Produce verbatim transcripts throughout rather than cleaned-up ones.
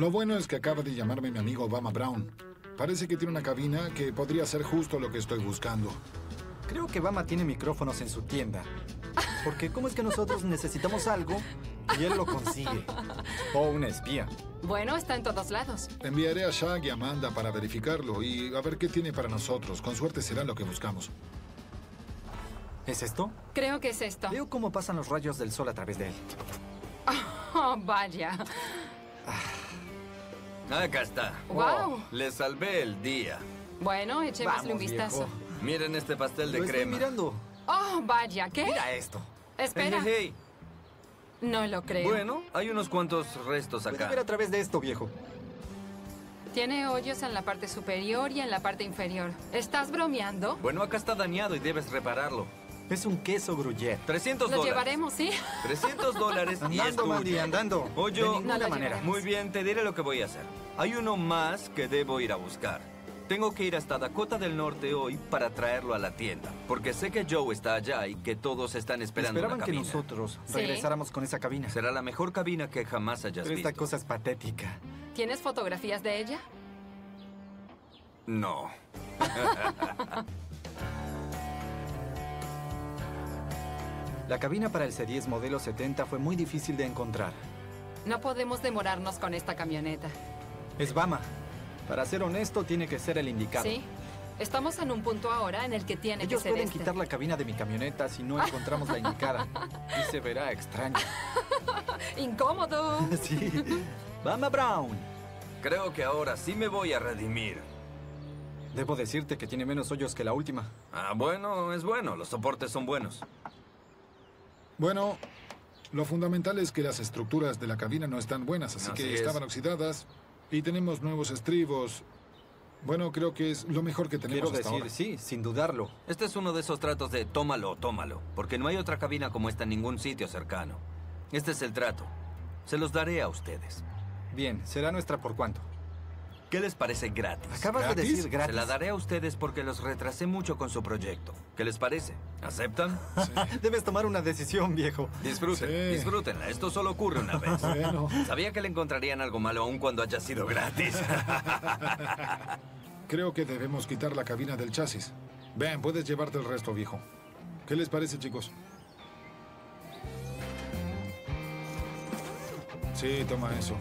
Lo bueno es que acaba de llamarme mi amigo Bama Brown. Parece que tiene una cabina que podría ser justo lo que estoy buscando. Creo que Bama tiene micrófonos en su tienda. Porque ¿cómo es que nosotros necesitamos algo y él lo consigue? O una espía. Bueno, está en todos lados. Enviaré a Shaq y Amanda para verificarlo y a ver qué tiene para nosotros. Con suerte será lo que buscamos. ¿Es esto? Creo que es esto. Veo cómo pasan los rayos del sol a través de él. Oh, vaya. Ah. Acá está. Wow. Oh, le salvé el día. Bueno, echémosle un vistazo. Viejo. Miren este pastel de lo crema. Estoy mirando. Oh, vaya, ¿qué? Mira esto. Espera. Hey, hey. No lo creo. Bueno, hay unos cuantos restos acá. Puedes ver a través de esto, viejo. Tiene hoyos en la parte superior y en la parte inferior. ¿Estás bromeando? Bueno, acá está dañado y debes repararlo. Es un queso gruyere. trescientos dólares. Lo llevaremos, ¿sí? trescientos dólares. Andando, Mandy, andando. Oye, de ninguna no manera. Llevaremos. Muy bien, te diré lo que voy a hacer. Hay uno más que debo ir a buscar. Tengo que ir hasta Dakota del Norte hoy para traerlo a la tienda. Porque sé que Joe está allá y que todos están esperando una cabina. Esperaban que nosotros regresáramos con esa cabina. Será la mejor cabina que jamás hayas visto. Esta cosa es patética. ¿Tienes fotografías de ella? No. La cabina para el C diez modelo setenta fue muy difícil de encontrar. No podemos demorarnos con esta camioneta. Es Bama. Para ser honesto, tiene que ser el indicado. Sí. Estamos en un punto ahora en el que tiene Ellos que ser Ellos pueden este. quitar la cabina de mi camioneta si no encontramos la indicada. Y se verá extraño. Incómodo. Sí. Bama Brown. Creo que ahora sí me voy a redimir. Debo decirte que tiene menos hoyos que la última. Ah, bueno, es bueno. Los soportes son buenos. Bueno, lo fundamental es que las estructuras de la cabina no están buenas, así, así que es. estaban oxidadas... Y tenemos nuevos estribos. Bueno, creo que es lo mejor que tenemos hasta ahora. Quiero decir, sí, sin dudarlo. Este es uno de esos tratos de tómalo, tómalo. Porque no hay otra cabina como esta en ningún sitio cercano. Este es el trato. Se los daré a ustedes. Bien, será nuestra por cuánto. ¿Qué les parece gratis? Acabas ¿Gratis? de decir gratis. Se la daré a ustedes porque los retrasé mucho con su proyecto. ¿Qué les parece? ¿Aceptan? Sí. Debes tomar una decisión, viejo. Disfruten, sí. disfrútenla. Esto solo ocurre una vez. Bueno. Sabía que le encontrarían algo malo aún cuando haya sido gratis. Creo que debemos quitar la cabina del chasis. Ven, puedes llevarte el resto, viejo. ¿Qué les parece, chicos? Sí, toma eso.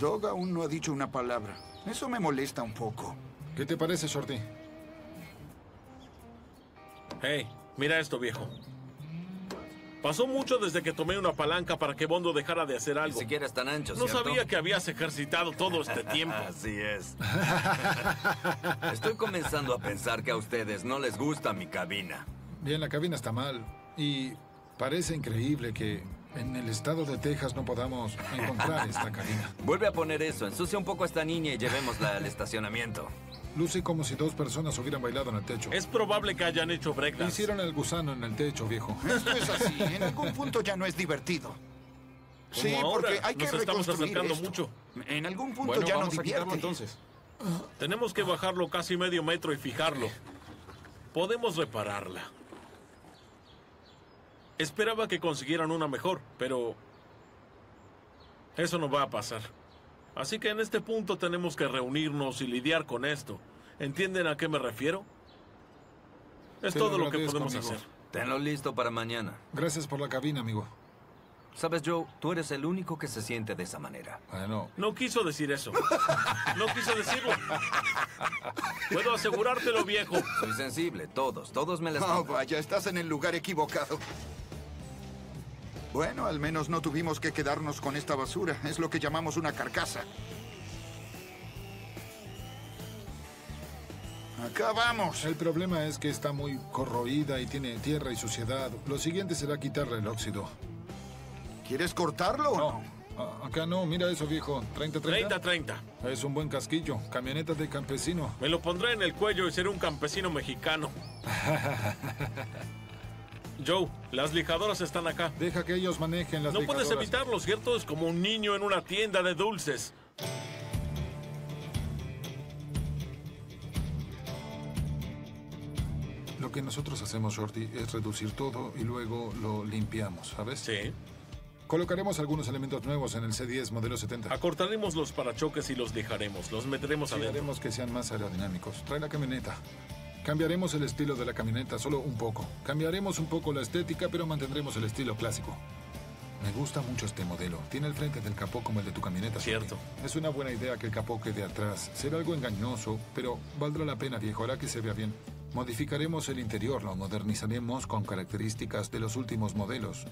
Doug aún no ha dicho una palabra. Eso me molesta un poco. ¿Qué te parece, Shorty? Hey, mira esto, viejo. Pasó mucho desde que tomé una palanca para que Bondo dejara de hacer algo. Ni siquiera es tan ancho, ¿cierto? No sabía que habías ejercitado todo este tiempo. Así es. Estoy comenzando a pensar que a ustedes no les gusta mi cabina. Bien, la cabina está mal. Y parece increíble que... en el estado de Texas no podamos encontrar esta cabina. Vuelve a poner eso, ensucia un poco a esta niña y llevémosla al estacionamiento. Luce como si dos personas hubieran bailado en el techo. Es probable que hayan hecho breakdance. Hicieron el gusano en el techo, viejo. Esto es así, en algún punto ya no es divertido. Sí, ahora, porque hay que nos estamos acercando esto. mucho. En algún punto bueno, ya no divierte. Bueno, vamos a entonces. Tenemos que bajarlo casi medio metro y fijarlo. Podemos repararla. Esperaba que consiguieran una mejor, pero eso no va a pasar. Así que en este punto tenemos que reunirnos y lidiar con esto. ¿Entienden a qué me refiero? Es todo lo que podemos hacer. Tenlo listo para mañana. Gracias por la cabina, amigo. Sabes, Joe, tú eres el único que se siente de esa manera. Bueno. No quiso decir eso. No quiso decirlo. Puedo asegurártelo, viejo. Soy sensible. Todos, todos me las... No, vaya, estás en el lugar equivocado. Bueno, al menos no tuvimos que quedarnos con esta basura. Es lo que llamamos una carcasa. Acá vamos. El problema es que está muy corroída y tiene tierra y suciedad. Lo siguiente será quitarle el óxido. ¿Quieres cortarlo o no? no? Acá no, mira eso, viejo. ¿treinta treinta? treinta treinta. Es un buen casquillo. Camioneta de campesino. Me lo pondré en el cuello y seré un campesino mexicano. Joe, las lijadoras están acá. Deja que ellos manejen las no lijadoras. No puedes evitarlo, ¿cierto? Es como un niño en una tienda de dulces. que nosotros hacemos, Shorty, es reducir todo y luego lo limpiamos, ¿sabes? Sí. Colocaremos algunos elementos nuevos en el C diez modelo setenta. Acortaremos los parachoques y los dejaremos. Los meteremos adentro. Sí, haremos que sean más aerodinámicos. Trae la camioneta. Cambiaremos el estilo de la camioneta, solo un poco. Cambiaremos un poco la estética, pero mantendremos el estilo clásico. Me gusta mucho este modelo. Tiene el frente del capó como el de tu camioneta. Cierto. Shorty. Es una buena idea que el capó quede atrás. Será algo engañoso, pero valdrá la pena, viejo. Hará que se vea bien. Modificaremos el interior, lo modernizaremos con características de los últimos modelos.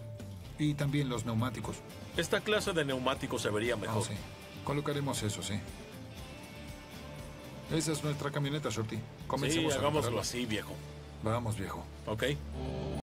Y también los neumáticos. Esta clase de neumáticos se vería mejor. Oh, sí. Colocaremos eso, sí. Esa es nuestra camioneta, Shorty. Comencemos. Sí, hagámoslo así, viejo. Vamos, viejo. Ok.